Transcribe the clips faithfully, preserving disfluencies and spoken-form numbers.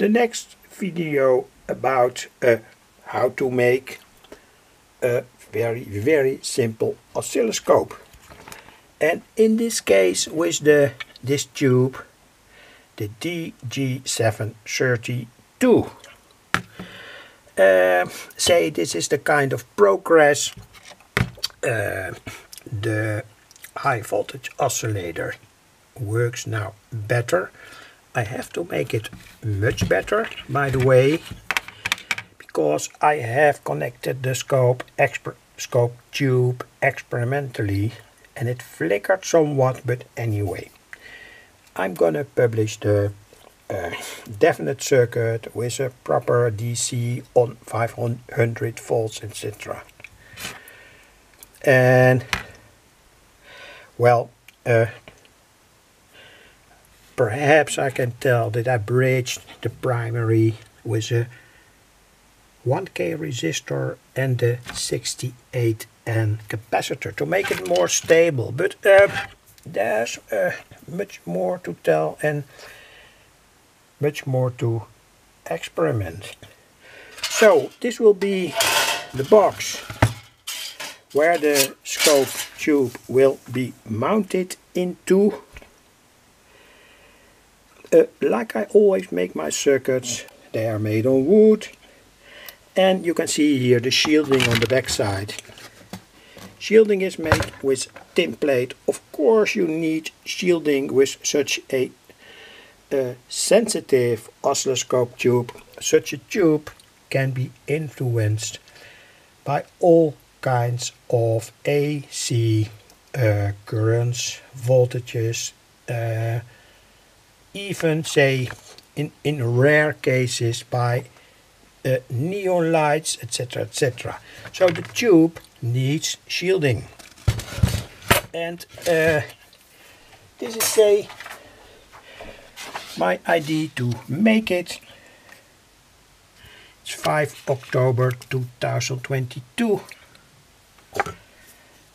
the next video about uh, how to make a very very simple oscilloscope. And in this case with the this tube, the D G seven thirty-two. Uh, say this is the kind of progress uh, the high voltage oscillator works now better. I have to make it much better, by the way, because I have connected the scope exper scope tube experimentally and it flickered somewhat, but anyway, I'm gonna publish the uh, definite circuit with a proper D C on five hundred volts, et cetera. And well, uh, perhaps I can tell that I bridged the primary with a one K resistor and the sixty-eight N capacitor to make it more stable, but uh, there's uh, much more to tell and much more to experiment. So this will be the box where the scope tube will be mounted into. Uh, like I always make my circuits, they are made on wood. And you can see here the shielding on the back side. Shielding is made with tin plate. Of course you need shielding with such a uh, sensitive oscilloscope tube. Such a tube can be influenced by all kinds of A C uh, currents, voltages, uh, even say in, in rare cases by Uh, neon lights, etc, et cetera. So the tube needs shielding. And uh, this is say my idea to make it. It's five October two thousand twenty-two.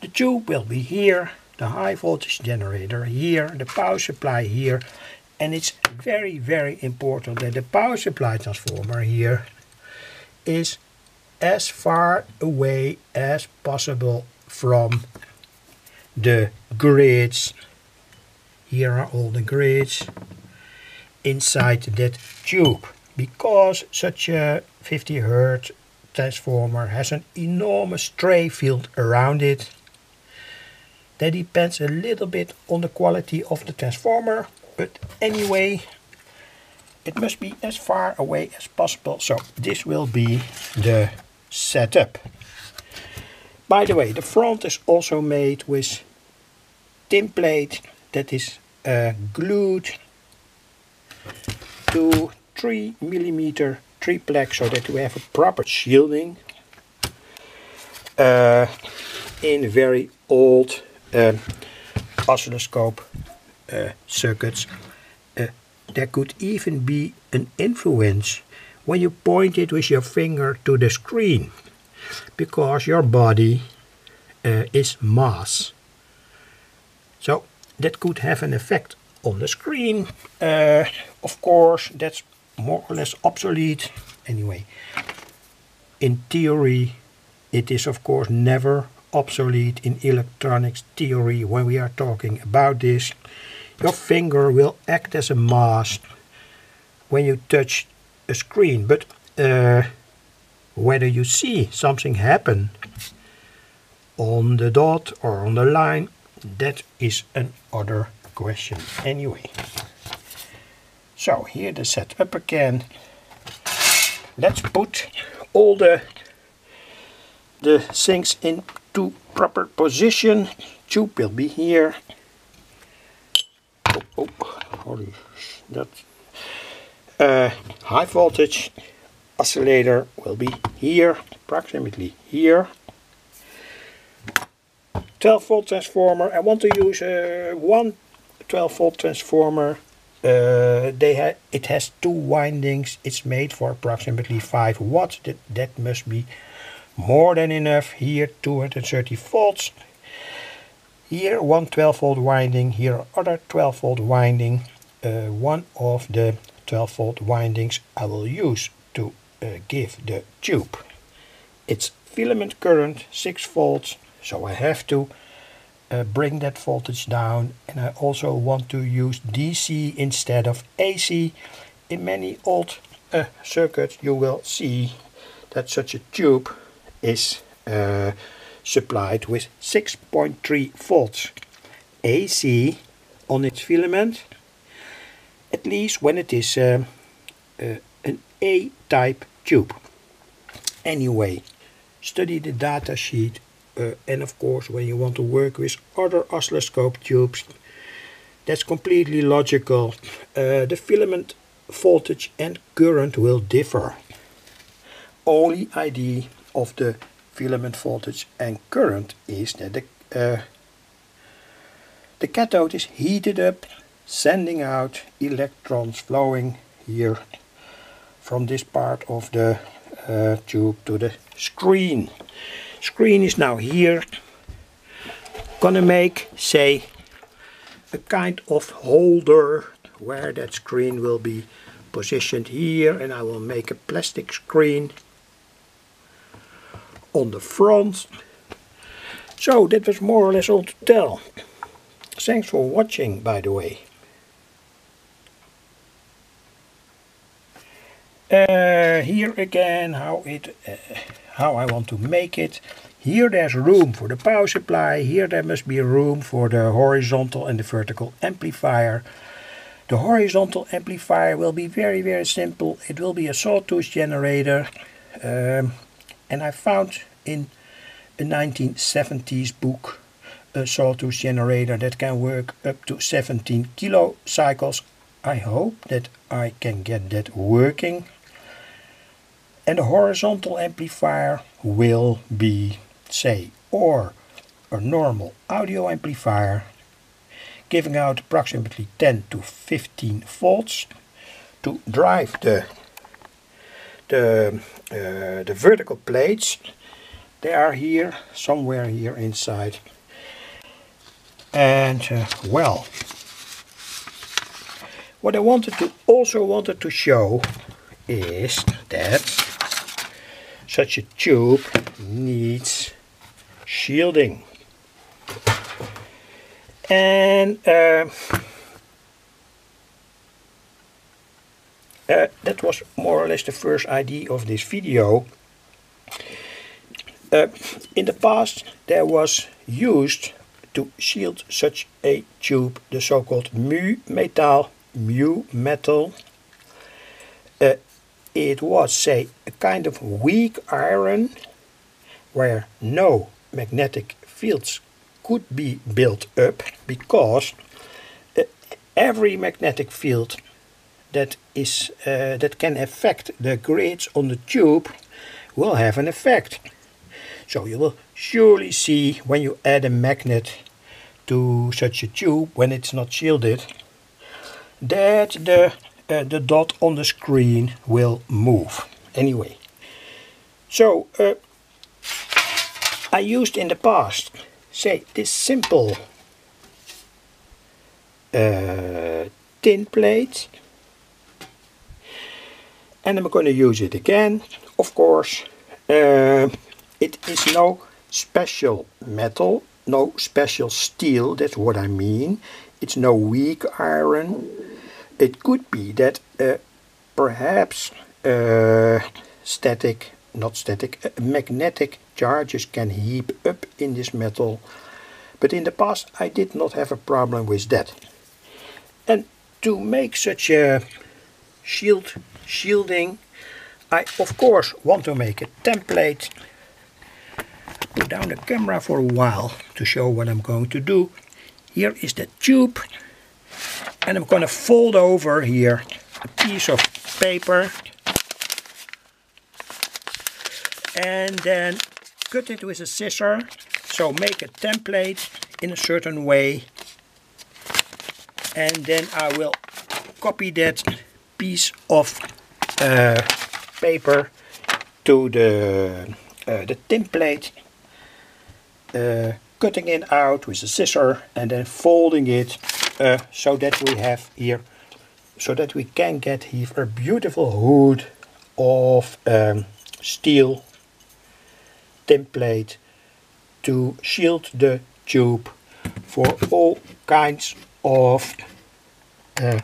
The tube will be here, the high voltage generator here, the power supply here, and it's very very important that the power supply transformer here is as far away as possible from the grids. Here are all the grids inside that tube, because such a fifty hertz transformer has an enormous stray field around it. That depends a little bit on the quality of the transformer, but anyway, it must be as far away as possible. So this will be the setup. By the way, the front is also made with tin plate that is uh, glued to three millimeter triplex so that we have a proper shielding. Uh, in very old um, oscilloscope uh, circuits, Uh, there could even be an influence when you point it with your finger to the screen, because your body uh, is mass. So that could have an effect on the screen. Uh, of course, that's more or less obsolete. Anyway, in theory, it is of course never obsolete in electronics theory when we are talking about this. Your finger will act as a mask when you touch a screen, but uh, whether you see something happen on the dot or on the line, that is another question anyway. So here the setup again. Let's put all the, the things into proper position. Tube will be here. Oh, holy, that uh, high voltage oscillator will be here, approximately here. twelve volt transformer. I want to use uh, one twelve volt transformer. Uh, they ha it has two windings. It's made for approximately five watts. That, that must be more than enough. Here two hundred thirty volts. Here one twelve volt winding, here another twelve volt winding. Uh, one of the twelve volt windings I will use to uh, give the tube. It's filament current six volts, so I have to uh, bring that voltage down, and I also want to use D C instead of A C. In many old uh, circuits you will see that such a tube is uh, supplied with six point three volts A C on its filament, at least when it is um, uh, an A-type tube. Anyway, study the data sheet, uh, and of course when you want to work with other oscilloscope tubes, that's completely logical. Uh, the filament voltage and current will differ. Only idea of the filament voltage and current is that the, uh, the cathode is heated up, sending out electrons flowing here from this part of the uh, tube to the screen. Screen is now here, gonna make, say, a kind of holder where that screen will be positioned here, and I will make a plastic screen on the front. So that was more or less all to tell. Thanks for watching, by the way. Uh, here again how it uh, how I want to make it. Here there's room for the power supply, here there must be room for the horizontal and the vertical amplifier. The horizontal amplifier will be very very simple. It will be a sawtooth generator. Um, And I found in a nineteen seventies book a sawtooth generator that can work up to seventeen kilo cycles. I hope that I can get that working. And the horizontal amplifier will be, say, or a normal audio amplifier, giving out approximately ten to fifteen volts to drive the The, uh, the vertical plates. They are here, somewhere here inside. And uh, well, what I wanted to also wanted to show is that such a tube needs shielding. And uh, Uh, that was more or less the first idea of this video. Uh, in the past there was used to shield such a tube the so-called mu metal. Mu metal. Uh, it was, say, a kind of weak iron where no magnetic fields could be built up, because uh, every magnetic field that is uh, that can affect the grids on the tube will have an effect. So you will surely see, when you add a magnet to such a tube when it's not shielded, that the uh, the dot on the screen will move. Anyway, so uh, I used in the past, say, this simple uh, tin plate. And I'm going to use it again, of course. Uh, it is no special metal, no special steel, that's what I mean. It's no weak iron. It could be that uh, perhaps uh, static, not static, uh, magnetic charges can heap up in this metal. But in the past I did not have a problem with that. And to make such a shield, shielding, I of course want to make a template. Put down the camera for a while to show what I'm going to do. Here is the tube, and I'm going to fold over here a piece of paper and then cut it with a scissor. So make a template in a certain way, and then I will copy that piece of uh, paper to the, uh, the tin plate, uh, cutting it out with a scissor and then folding it uh, so that we have here so that we can get here a beautiful hood of um, steel tin plate to shield the tube for all kinds of uh,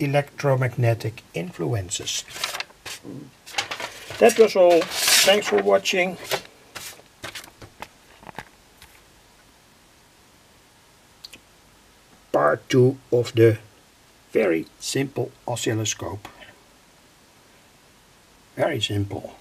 electromagnetic influences. That was all. Thanks for watching. Part two of the very simple oscilloscope. Very simple.